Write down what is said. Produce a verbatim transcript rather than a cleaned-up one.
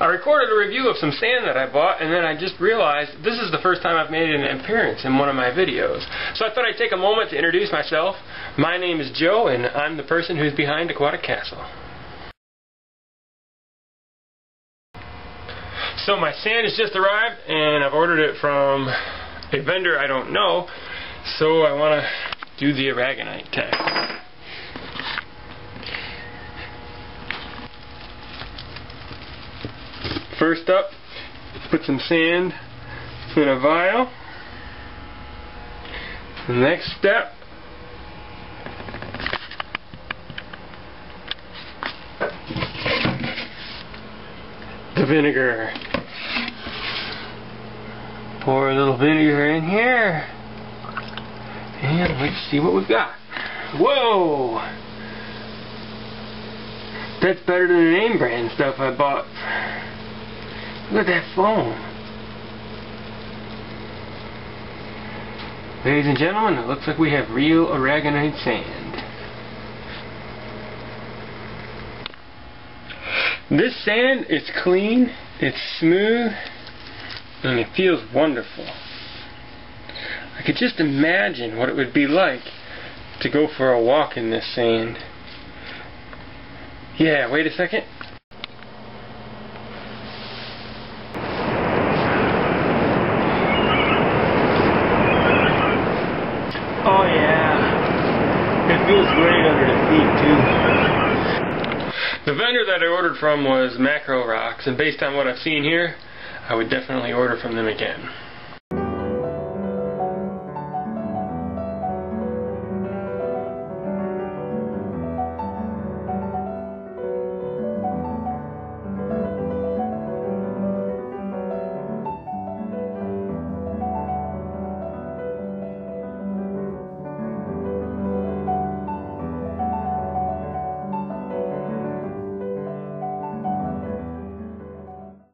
I recorded a review of some sand that I bought, and then I just realized this is the first time I've made an appearance in one of my videos. So I thought I'd take a moment to introduce myself. My name is Joe, and I'm the person who's behind Aquatic Castle. So my sand has just arrived, and I've ordered it from a vendor I don't know, so I want to do the aragonite test. First up, put some sand in a vial. The next step, the vinegar. Pour a little vinegar in here, and let's see what we've got. Whoa! That's better than the name brand stuff I bought. Look at that foam. Ladies and gentlemen, it looks like we have real aragonite sand. This sand is clean, it's smooth, and it feels wonderful. I could just imagine what it would be like to go for a walk in this sand. Yeah, wait a second. Oh yeah, it feels great under the feet too. The vendor that I ordered from was Macro Rocks, and based on what I've seen here, I would definitely order from them again.